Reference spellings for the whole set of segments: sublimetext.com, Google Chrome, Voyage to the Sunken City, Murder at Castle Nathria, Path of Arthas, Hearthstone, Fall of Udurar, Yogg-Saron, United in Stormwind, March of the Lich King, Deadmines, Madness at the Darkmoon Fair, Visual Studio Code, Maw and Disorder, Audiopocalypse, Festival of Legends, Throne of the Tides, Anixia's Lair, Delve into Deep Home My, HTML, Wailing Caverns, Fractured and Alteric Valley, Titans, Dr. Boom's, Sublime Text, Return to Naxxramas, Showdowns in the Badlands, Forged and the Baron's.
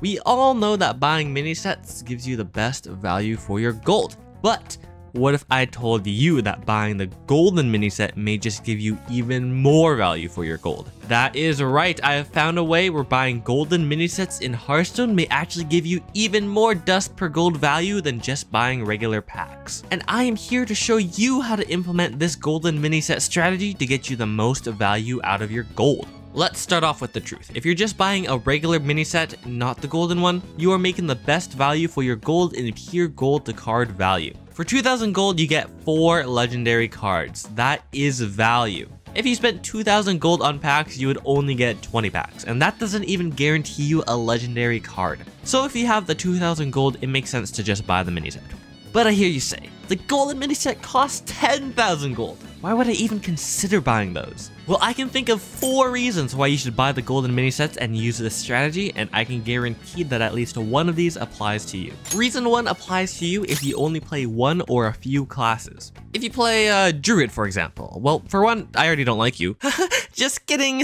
We all know that buying mini sets gives you the best value for your gold, but what if I told you that buying the golden mini set may just give you even more value for your gold? That is right, I have found a way where buying golden mini sets in Hearthstone may actually give you even more dust per gold value than just buying regular packs. And I am here to show you how to implement this golden mini set strategy to get you the most value out of your gold. Let's start off with the truth. If you're just buying a regular mini set, not the golden one, you are making the best value for your gold in pure gold to card value. For 2,000 gold, you get 4 legendary cards. That is value. If you spent 2,000 gold on packs, you would only get 20 packs, and that doesn't even guarantee you a legendary card. So if you have the 2,000 gold, it makes sense to just buy the mini set. But I hear you say, the golden mini set costs 10,000 gold. Why would I even consider buying those? Well, I can think of 4 reasons why you should buy the golden mini sets and use this strategy, and I can guarantee that at least one of these applies to you. Reason 1 applies to you if you only play one or a few classes. If you play Druid, for example, well, for one, I already don't like you. Just kidding.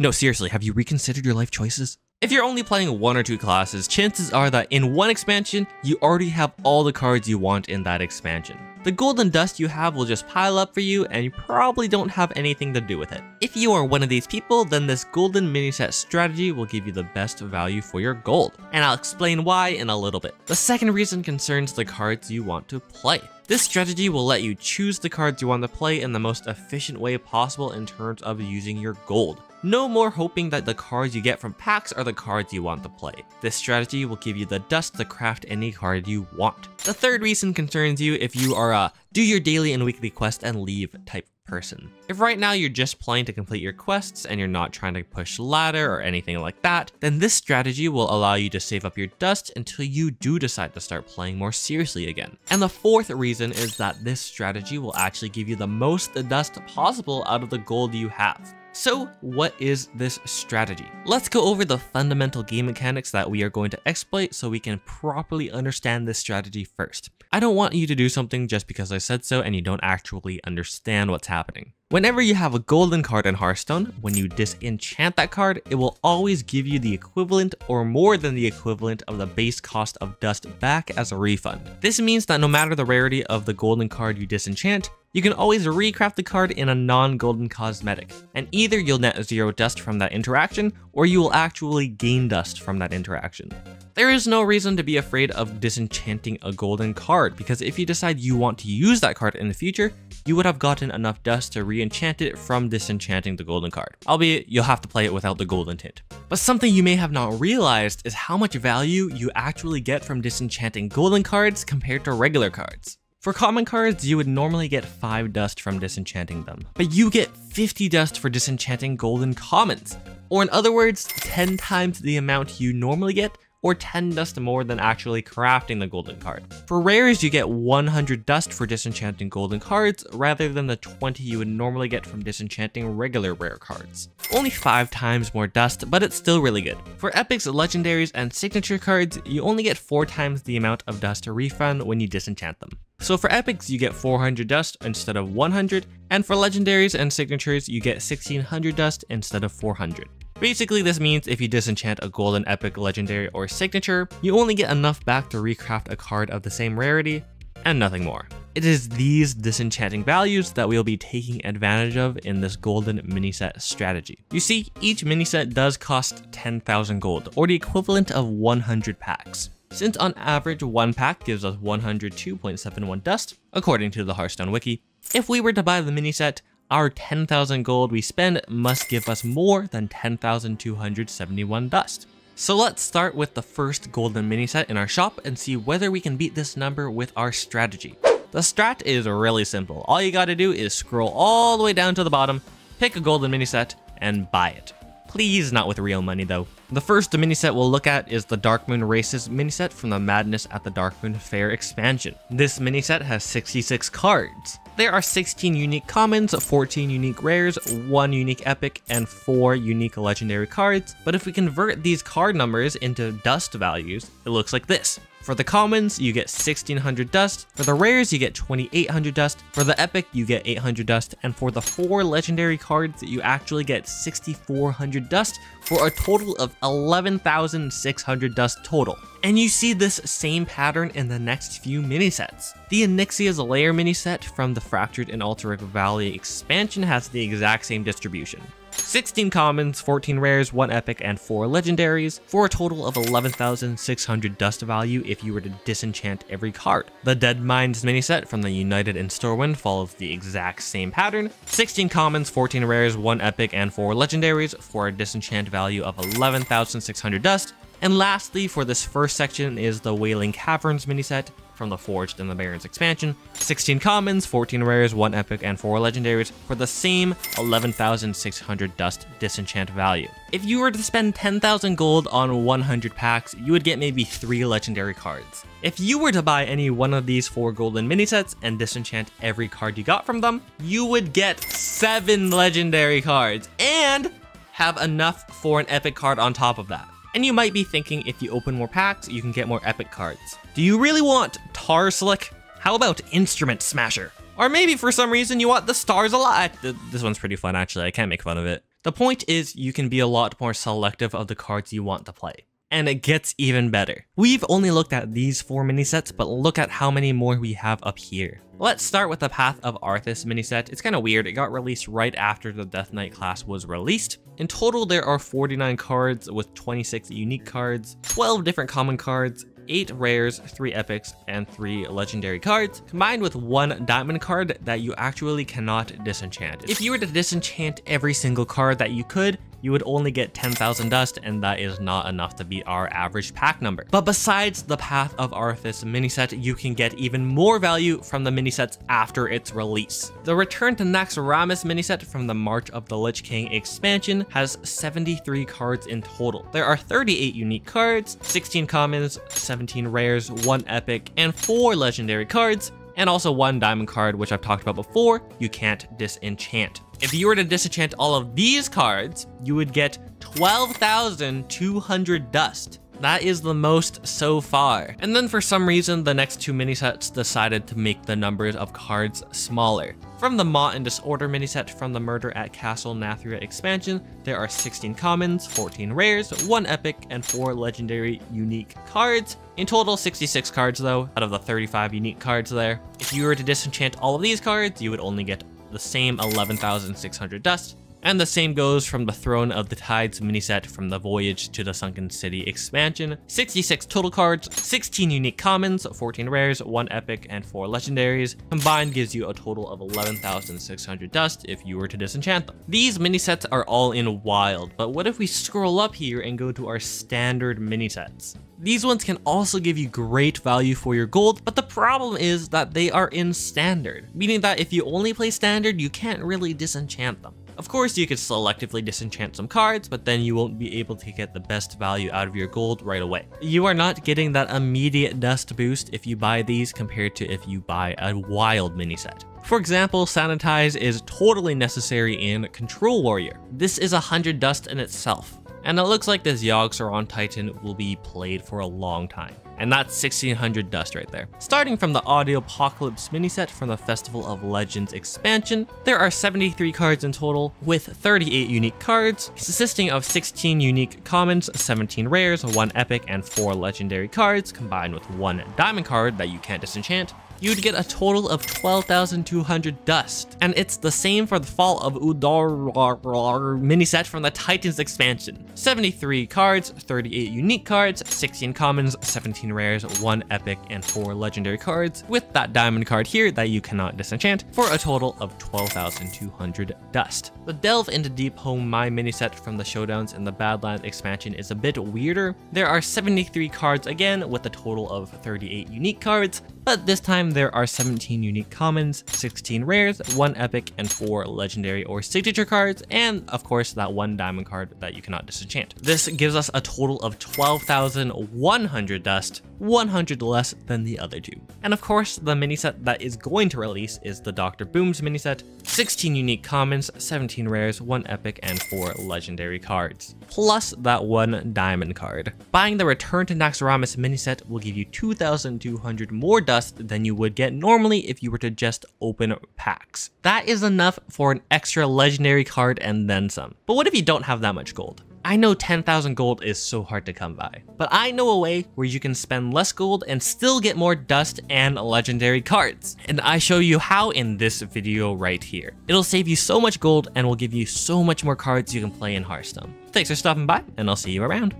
No, seriously, have you reconsidered your life choices? If you're only playing one or two classes, chances are that in one expansion, you already have all the cards you want in that expansion. The golden dust you have will just pile up for you, and you probably don't have anything to do with it. If you are one of these people, then this golden mini set strategy will give you the best value for your gold, and I'll explain why in a little bit. The second reason concerns the cards you want to play. This strategy will let you choose the cards you want to play in the most efficient way possible in terms of using your gold. No more hoping that the cards you get from packs are the cards you want to play. This strategy will give you the dust to craft any card you want. The third reason concerns you if you are a do your daily and weekly quest and leave type person. If right now you're just playing to complete your quests and you're not trying to push ladder or anything like that, then this strategy will allow you to save up your dust until you do decide to start playing more seriously again. And the fourth reason is that this strategy will actually give you the most dust possible out of the gold you have. So what is this strategy? Let's go over the fundamental game mechanics that we are going to exploit so we can properly understand this strategy first. I don't want you to do something just because I said so and you don't actually understand what's happening. Whenever you have a golden card in Hearthstone, when you disenchant that card, it will always give you the equivalent or more than the equivalent of the base cost of dust back as a refund. This means that no matter the rarity of the golden card you disenchant, you can always recraft the card in a non-golden cosmetic, and either you'll net 0 dust from that interaction, or you will actually gain dust from that interaction. There is no reason to be afraid of disenchanting a golden card, because if you decide you want to use that card in the future, you would have gotten enough dust to re-enchant it from disenchanting the golden card. Albeit, you'll have to play it without the golden tint. But something you may have not realized is how much value you actually get from disenchanting golden cards compared to regular cards. For common cards, you would normally get 5 dust from disenchanting them, but you get 50 dust for disenchanting golden commons, or in other words, 10 times the amount you normally get, or 10 dust more than actually crafting the golden card. For rares, you get 100 dust for disenchanting golden cards, rather than the 20 you would normally get from disenchanting regular rare cards. Only 5 times more dust, but it's still really good. For epics, legendaries, and signature cards, you only get 4 times the amount of dust to refund when you disenchant them. So for epics, you get 400 dust instead of 100, and for legendaries and signatures, you get 1600 dust instead of 400. Basically, this means if you disenchant a golden epic, legendary, or signature, you only get enough back to recraft a card of the same rarity, and nothing more. It is these disenchanting values that we'll be taking advantage of in this golden mini set strategy. You see, each mini set does cost 10,000 gold, or the equivalent of 100 packs. Since on average, one pack gives us 102.71 dust, according to the Hearthstone Wiki, if we were to buy the mini set, our 10,000 gold we spend must give us more than 10,271 dust. So let's start with the first golden mini set in our shop and see whether we can beat this number with our strategy. The strat is really simple. All you gotta do is scroll all the way down to the bottom, pick a golden mini set, and buy it. Please not with real money though. The first mini set we'll look at is the Darkmoon Races mini set from the Madness at the Darkmoon Fair expansion. This mini set has 66 cards. There are 16 unique commons, 14 unique rares, 1 unique epic, and 4 unique legendary cards, but if we convert these card numbers into dust values, it looks like this. For the commons, you get 1600 dust. For the rares, you get 2800 dust. For the epic, you get 800 dust. And for the 4 legendary cards, you actually get 6400 dust for a total of 11,600 dust total. And you see this same pattern in the next few minisets. The Anixia's Lair miniset from the Fractured and Alteric Valley expansion has the exact same distribution. 16 commons, 14 rares, 1 epic, and 4 legendaries, for a total of 11,600 dust value if you were to disenchant every card. The Deadmines miniset from the United in Stormwind follows the exact same pattern. 16 commons, 14 rares, 1 epic, and 4 legendaries, for a disenchant value of 11,600 dust. And lastly, for this first section is the Wailing Caverns miniset from the Forged and the Baron's expansion. 16 commons, 14 rares, 1 epic, and 4 legendaries for the same 11,600 dust disenchant value. If you were to spend 10,000 gold on 100 packs, you would get maybe 3 legendary cards. If you were to buy any one of these 4 golden minisets and disenchant every card you got from them, you would get 7 legendary cards and have enough for an epic card on top of that. And you might be thinking, if you open more packs, you can get more epic cards. Do you really want Tar Slick? How about Instrument Smasher? Or maybe for some reason you want the Stars Alive. This one's pretty fun, actually. I can't make fun of it. The point is, you can be a lot more selective of the cards you want to play. And it gets even better. We've only looked at these 4 minisets, but look at how many more we have up here. Let's start with the Path of Arthas miniset. It's kind of weird. It got released right after the Death Knight class was released. In total, there are 49 cards with 26 unique cards, 12 different common cards, 8 rares, 3 epics, and 3 legendary cards, combined with 1 diamond card that you actually cannot disenchant. If you were to disenchant every single card that you could, you would only get 10,000 dust, and that is not enough to beat our average pack number. But besides the Path of Arthas miniset, you can get even more value from the minisets after its release. The Return to Naxxramas miniset from the March of the Lich King expansion has 73 cards in total. There are 38 unique cards, 16 commons, 17 rares, 1 epic, and 4 legendary cards, and also 1 diamond card, which I've talked about before. You can't disenchant. If you were to disenchant all of these cards, you would get 12,200 dust. That is the most so far. And then for some reason, the next 2 minisets decided to make the numbers of cards smaller. From the Maw and Disorder miniset from the Murder at Castle Nathria expansion, there are 16 commons, 14 rares, 1 epic, and 4 legendary unique cards. In total, 66 cards though, out of the 35 unique cards there. If you were to disenchant all of these cards, you would only get the same 11,600 dust. And the same goes from the Throne of the Tides miniset from the Voyage to the Sunken City expansion. 66 total cards, 16 unique commons, 14 rares, 1 epic, and 4 legendaries. Combined gives you a total of 11,600 dust if you were to disenchant them. These minisets are all in wild, but what if we scroll up here and go to our standard minisets? These ones can also give you great value for your gold, but the problem is that they are in standard, meaning that if you only play standard, you can't really disenchant them. Of course, you could selectively disenchant some cards, but then you won't be able to get the best value out of your gold right away. You are not getting that immediate dust boost if you buy these compared to if you buy a wild miniset. For example, Sanitize is totally necessary in Control Warrior. This is 100 dust in itself, and it looks like this Yogg-Saron Titan will be played for a long time. And that's 1600 dust right there. Starting from the Audiopocalypse miniset from the Festival of Legends expansion, there are 73 cards in total with 38 unique cards, consisting of 16 unique commons, 17 rares, 1 epic, and 4 legendary cards, combined with 1 diamond card that you can't disenchant. You'd get a total of 12,200 dust. And it's the same for the Fall of Udurar miniset from the Titans expansion. 73 cards, 38 unique cards, 16 commons, 17 rares, 1 epic, and 4 legendary cards, with that diamond card here that you cannot disenchant, for a total of 12,200 dust. The Delve into Deep Home My miniset from the Showdowns in the Badlands expansion is a bit weirder. There are 73 cards again, with a total of 38 unique cards, but this time there are 17 unique commons, 16 rares, 1 epic, and 4 legendary or signature cards, and of course that 1 diamond card that you cannot disenchant. This gives us a total of 12,100 dust, 100 less than the other two. And of course, the miniset that is going to release is the Dr. Boom's miniset, 16 unique commons, 17 rares, 1 epic, and 4 legendary cards, plus that 1 diamond card. Buying the Return to Naxxramas miniset will give you 2,200 more dust than you would get normally if you were to just open packs. That is enough for an extra legendary card and then some. But what if you don't have that much gold? I know 10,000 gold is so hard to come by, but I know a way where you can spend less gold and still get more dust and legendary cards. And I show you how in this video right here. It'll save you so much gold and will give you so much more cards you can play in Hearthstone. Thanks for stopping by, and I'll see you around.